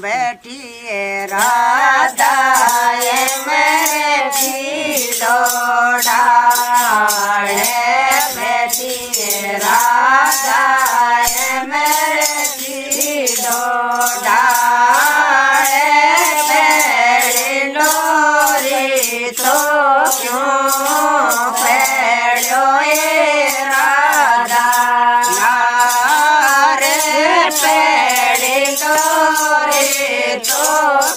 बैठिए राधा ये मेरे ढिलोड़ा बैठिए राधा ये मेरे ढिलोड़ा लोरी तो क्यों पैड़ो ये राधा रे पैड़ो तो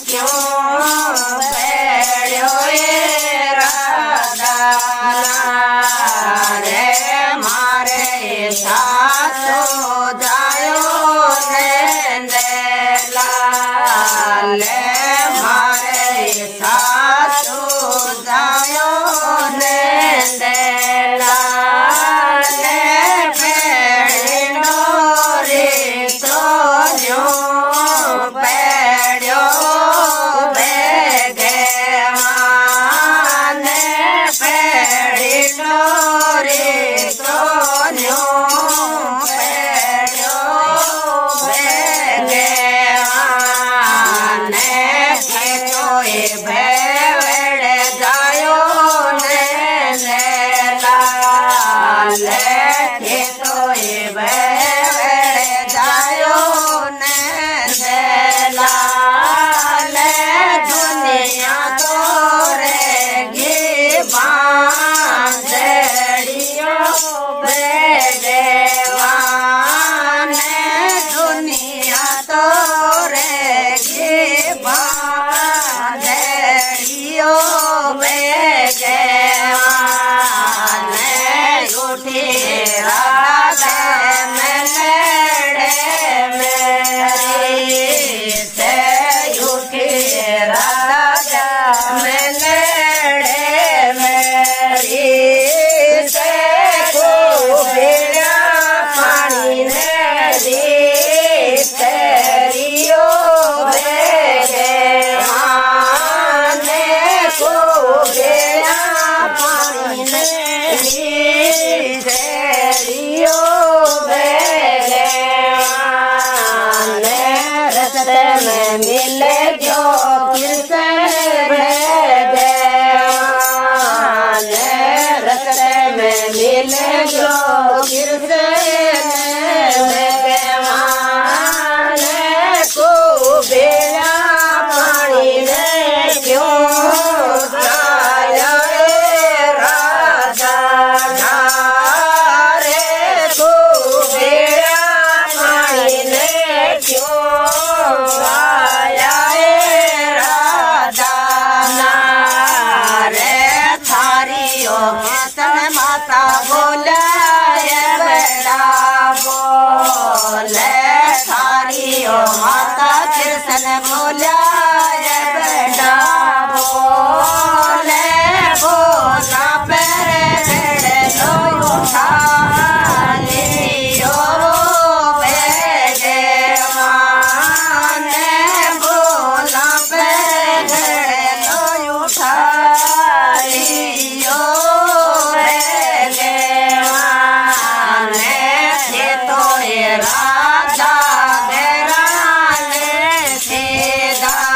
क्यों पैड़ो ये राधा रे मारे सासो जायो नंदला ले मारे सासो जायो नंदला ले पैड़ो रे तो क्यों राधा गराने सीधा